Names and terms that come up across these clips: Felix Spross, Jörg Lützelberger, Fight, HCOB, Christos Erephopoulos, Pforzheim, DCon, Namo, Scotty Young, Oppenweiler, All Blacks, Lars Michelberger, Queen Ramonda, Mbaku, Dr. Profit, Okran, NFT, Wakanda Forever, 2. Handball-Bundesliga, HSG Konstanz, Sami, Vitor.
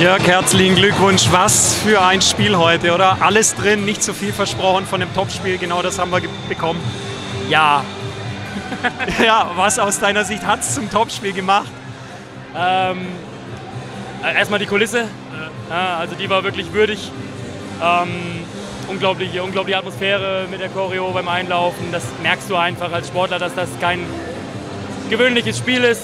Jörg, herzlichen Glückwunsch. Was für ein Spiel heute, oder? Alles drin, nicht so viel versprochen von dem Topspiel. Genau das haben wir bekommen. Ja. Ja, was aus deiner Sicht hat es zum Topspiel gemacht? Erstmal die Kulisse. Ja, also die war wirklich würdig. Unglaubliche Atmosphäre mit der Choreo beim Einlaufen. Das merkst du einfach als Sportler, dass das kein gewöhnliches Spiel ist.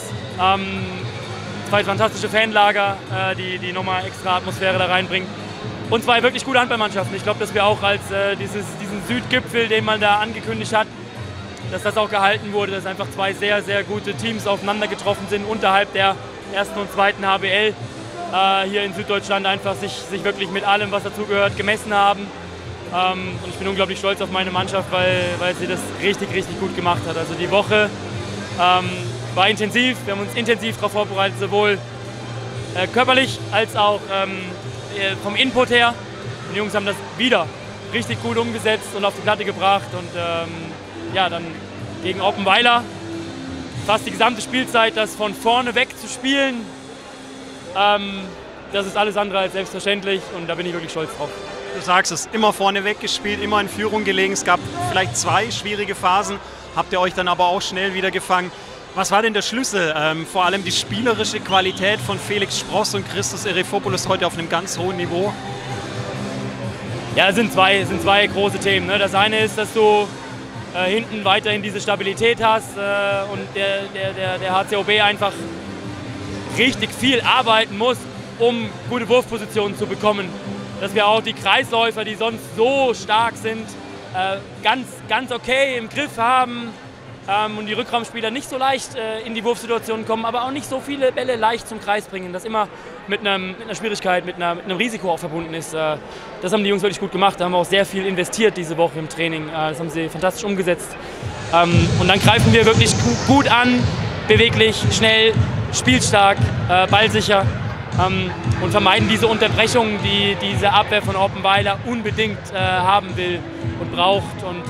Zwei fantastische Fanlager, die nochmal extra Atmosphäre da reinbringen. Und zwei wirklich gute Handballmannschaften. Ich glaube, dass wir auch als diesen Südgipfel, den man da angekündigt hat, dass das auch gehalten wurde, dass einfach zwei sehr, sehr gute Teams aufeinander getroffen sind, unterhalb der ersten und zweiten HBL. Hier in Süddeutschland einfach sich wirklich mit allem, was dazugehört, gemessen haben. Und ich bin unglaublich stolz auf meine Mannschaft, weil sie das richtig, richtig gut gemacht hat. Also die Woche war intensiv, wir haben uns intensiv darauf vorbereitet, sowohl körperlich als auch vom Input her. Die Jungs haben das wieder richtig gut umgesetzt und auf die Platte gebracht. Und ja, dann gegen Oppenweiler fast die gesamte Spielzeit, das von vorne weg zu spielen, das ist alles andere als selbstverständlich und da bin ich wirklich stolz drauf. Du sagst es, immer vorne weg gespielt, immer in Führung gelegen. Es gab vielleicht zwei schwierige Phasen, habt ihr euch dann aber auch schnell wieder gefangen. Was war denn der Schlüssel? Vor allem die spielerische Qualität von Felix Spross und Christos Erephopoulos heute auf einem ganz hohen Niveau? Ja, es sind zwei große Themen. Ne? Das eine ist, dass du hinten weiterhin diese Stabilität hast und der HCOB einfach richtig viel arbeiten muss, um gute Wurfpositionen zu bekommen. Dass wir auch die Kreisläufer, die sonst so stark sind, ganz okay im Griff haben. Und die Rückraumspieler nicht so leicht in die Wurfsituation kommen, aber auch nicht so viele Bälle leicht zum Kreis bringen, das immer mit einer Schwierigkeit, mit einem Risiko auch verbunden ist. Das haben die Jungs wirklich gut gemacht, da haben wir auch sehr viel investiert diese Woche im Training, das haben sie fantastisch umgesetzt. Und dann greifen wir wirklich gut an, beweglich, schnell, spielstark, ballsicher und vermeiden diese Unterbrechungen, die diese Abwehr von Oppenweiler unbedingt haben will und braucht. Und,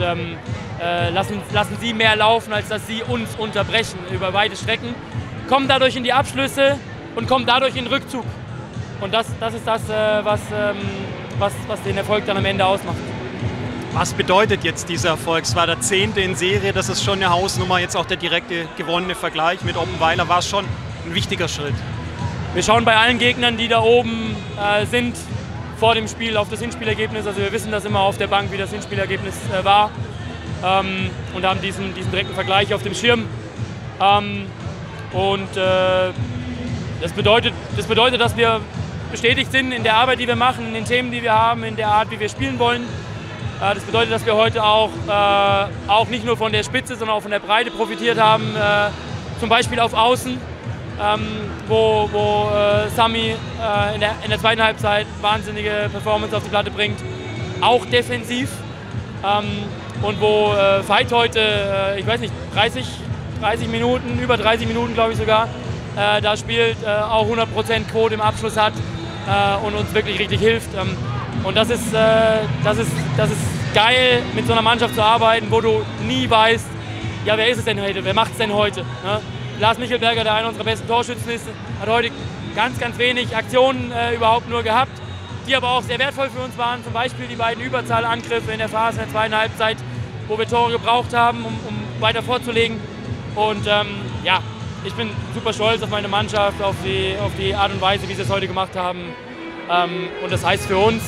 lassen sie mehr laufen, als dass sie uns unterbrechen über weite Strecken, kommen dadurch in die Abschlüsse und kommen dadurch in den Rückzug. Und das ist das, was den Erfolg dann am Ende ausmacht. Was bedeutet jetzt dieser Erfolg? Es war der 10. in Serie, das ist schon eine Hausnummer, jetzt auch der direkte gewonnene Vergleich mit Oppenweiler, war schon ein wichtiger Schritt. Wir schauen bei allen Gegnern, die da oben sind, vor dem Spiel auf das Hinspielergebnis. Also wir wissen das immer auf der Bank, wie das Hinspielergebnis war. Und haben diesen direkten Vergleich auf dem Schirm. Das bedeutet, dass wir bestätigt sind in der Arbeit, die wir machen, in den Themen, die wir haben, in der Art, wie wir spielen wollen. Das bedeutet, dass wir heute auch nicht nur von der Spitze, sondern auch von der Breite profitiert haben. Zum Beispiel auf Außen, wo Sami in der zweiten Halbzeit wahnsinnige Performance auf die Platte bringt. Auch defensiv. Und wo Fight heute, ich weiß nicht, 30 Minuten, über 30 Minuten glaube ich sogar, da spielt, auch 100% Quote im Abschluss hat und uns wirklich richtig hilft. Und das ist geil, mit so einer Mannschaft zu arbeiten, wo du nie weißt, ja, wer ist es denn heute, wer macht es denn heute? Ne? Lars Michelberger, der einer unserer besten Torschützen ist, hat heute ganz wenig Aktionen überhaupt nur gehabt, die aber auch sehr wertvoll für uns waren, zum Beispiel die beiden Überzahlangriffe in der Phase der zweiten Halbzeit, wo wir Tore gebraucht haben, um weiter vorzulegen. Und ja, ich bin super stolz auf meine Mannschaft, auf die Art und Weise, wie sie es heute gemacht haben. Und das heißt für uns,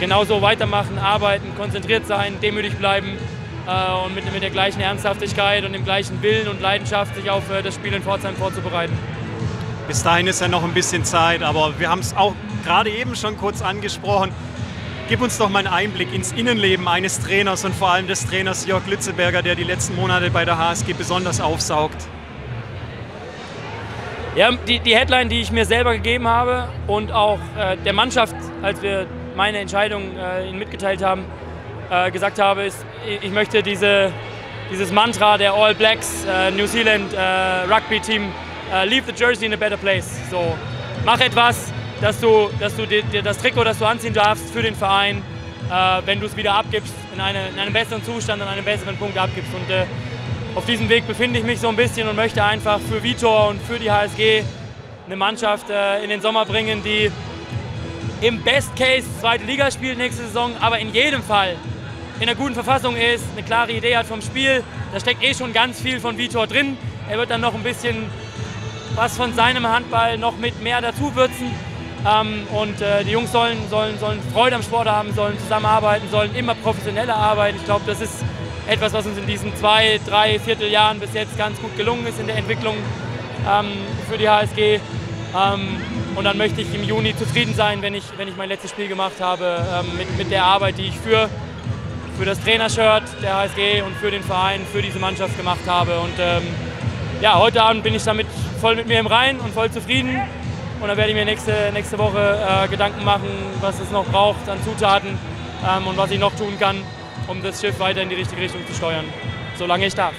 genauso weitermachen, arbeiten, konzentriert sein, demütig bleiben und mit der gleichen Ernsthaftigkeit und dem gleichen Willen und Leidenschaft sich auf das Spiel in Pforzheim vorzubereiten. Bis dahin ist ja noch ein bisschen Zeit, aber wir haben es auch gerade eben schon kurz angesprochen. Gib uns doch mal einen Einblick ins Innenleben eines Trainers und vor allem des Trainers Jörg Lützelberger, der die letzten Monate bei der HSG besonders aufsaugt. Ja, die Headline, die ich mir selber gegeben habe und auch der Mannschaft, als wir meine Entscheidung ihnen mitgeteilt haben, gesagt habe, ist, ich möchte dieses Mantra der All Blacks, New Zealand Rugby Team, leave the jersey in a better place. So, mach etwas, dass du dir das Trikot, das du anziehen darfst für den Verein, wenn du es wieder abgibst, in einem besseren Zustand, an einem besseren Punkt abgibst. Und auf diesem Weg befinde ich mich so ein bisschen und möchte einfach für Vitor und für die HSG eine Mannschaft in den Sommer bringen, die im Best Case zweite Liga spielt nächste Saison, aber in jedem Fall in einer guten Verfassung ist, eine klare Idee hat vom Spiel. Da steckt eh schon ganz viel von Vitor drin. Er wird dann noch ein bisschen was von seinem Handball noch mit mehr dazu würzen. Die Jungs sollen Freude am Sport haben, sollen zusammenarbeiten, sollen immer professioneller arbeiten. Ich glaube, das ist etwas, was uns in diesen 2, 3 Vierteljahren bis jetzt ganz gut gelungen ist in der Entwicklung für die HSG. Und dann möchte ich im Juni zufrieden sein, wenn ich mein letztes Spiel gemacht habe, mit der Arbeit, die ich für das Trainershirt der HSG und für den Verein, für diese Mannschaft gemacht habe. Und ja, heute Abend bin ich damit voll mit mir im Reinen und voll zufrieden. Und dann werde ich mir nächste Woche Gedanken machen, was es noch braucht an Zutaten und was ich noch tun kann, um das Schiff weiter in die richtige Richtung zu steuern, solange ich darf.